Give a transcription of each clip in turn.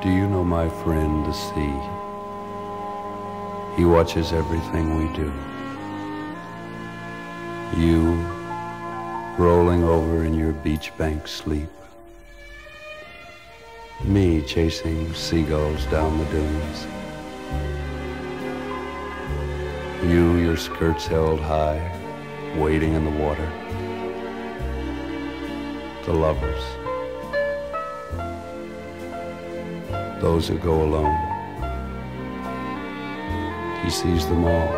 Do you know my friend, the sea? He watches everything we do. You, rolling over in your beach bank sleep. Me chasing seagulls down the dunes. You, your skirts held high, wading in the water. The lovers. Those who go alone. He sees them all.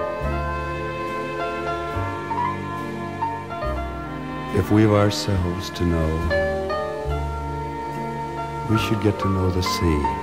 If we've ourselves to know, we should get to know the sea.